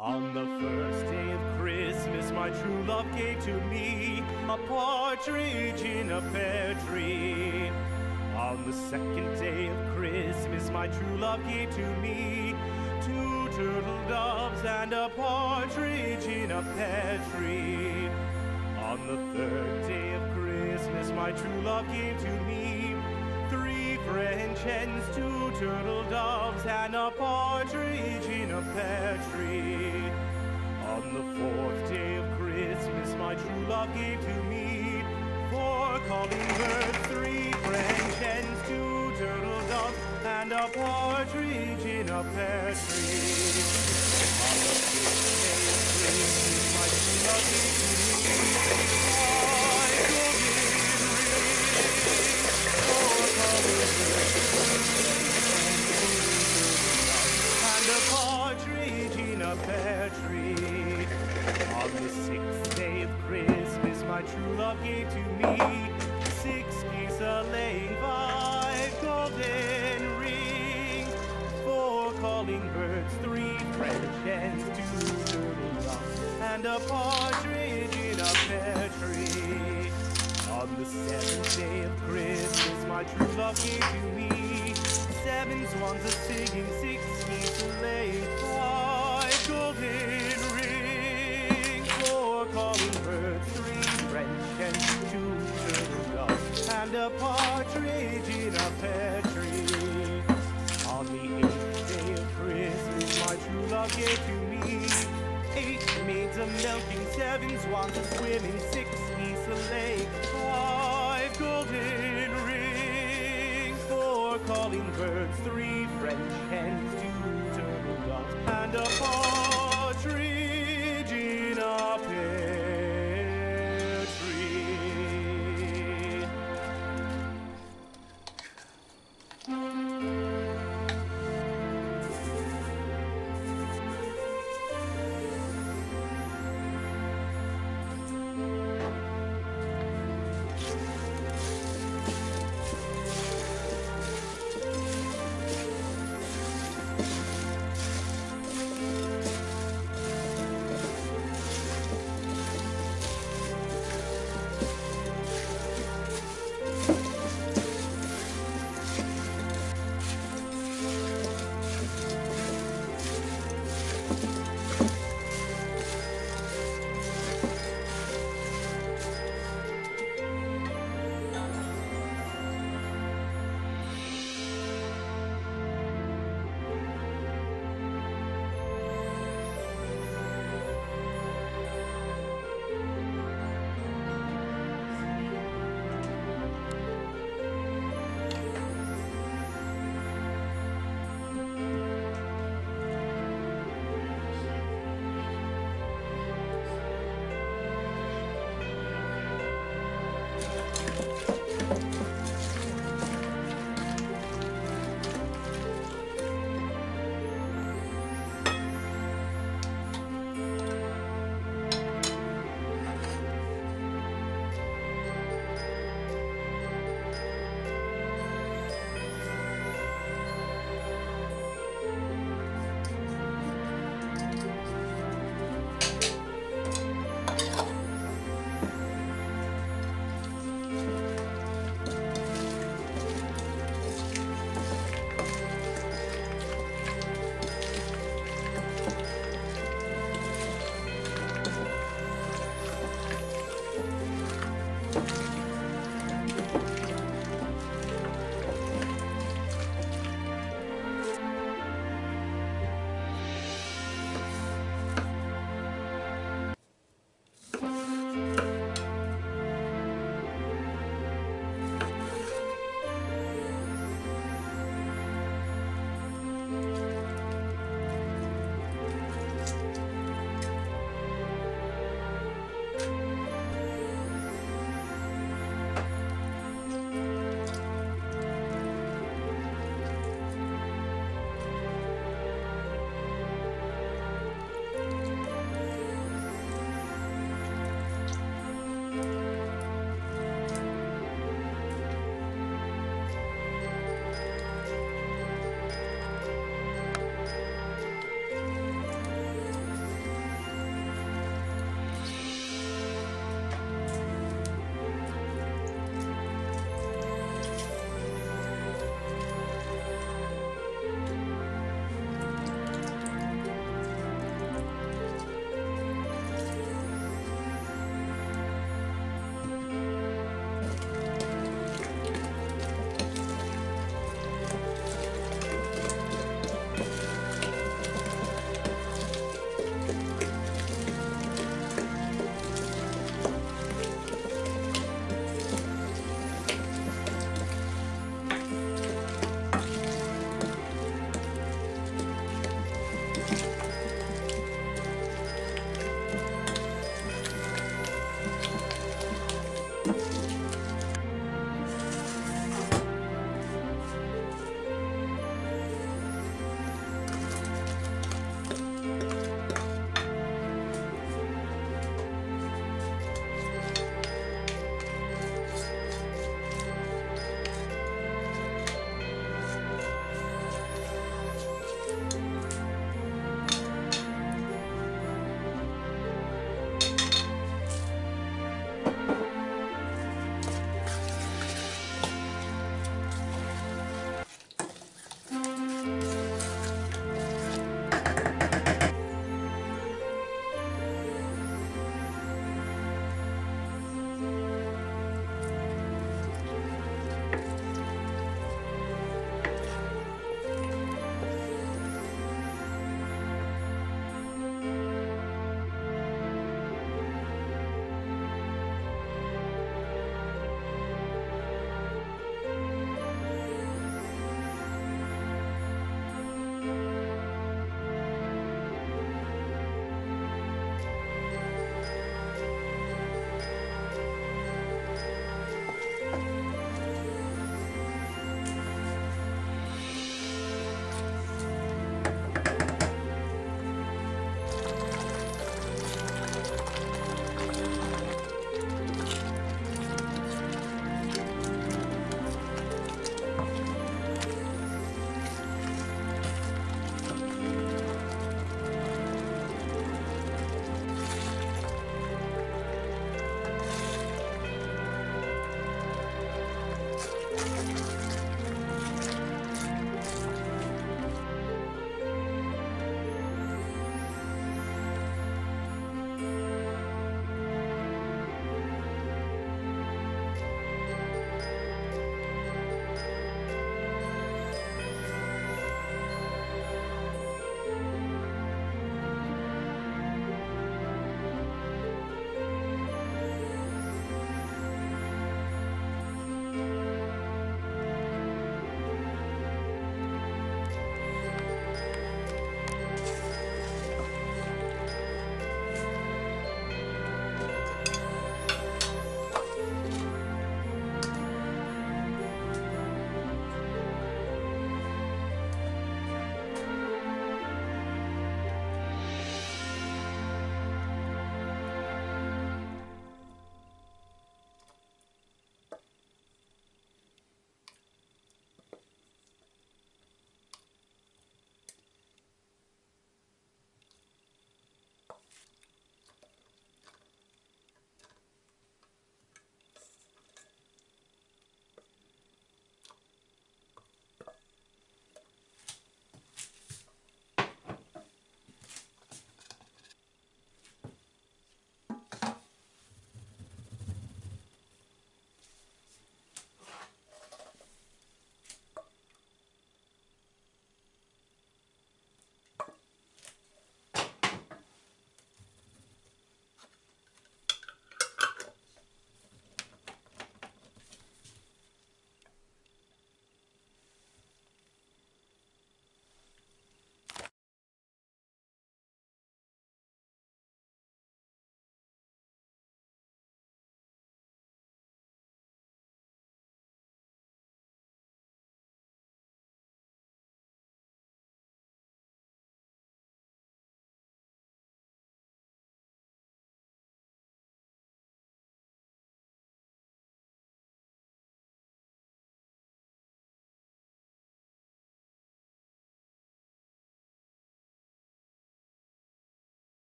On the first day of Christmas, my true love gave to me a partridge in a pear tree. On the second day of Christmas, my true love gave to me two turtle doves and a partridge in a pear tree. On the third day of Christmas, my true love gave to me three French hens, two turtle doves, and a partridge in a pear tree. On the fourth day of Christmas, my true love gave to me four calling birds, three French hens, two turtle doves, and a partridge in a pear tree. On the fifth day of Christmas, my true love gave to me. On the sixth day of Christmas, my true love gave to me six geese a-laying, five golden rings, four calling birds, three French hens, two turtle doves, and a partridge in a pear tree. On the seventh day of Christmas, my true love gave to me seven swans a-singing, six geese a-laying, and a partridge in a pear tree. On the eighth day of Christmas, my true love gave to me eight maids a-milking, seven swans a-swimming, six geese a-laying, five golden rings, four calling birds, three French hens,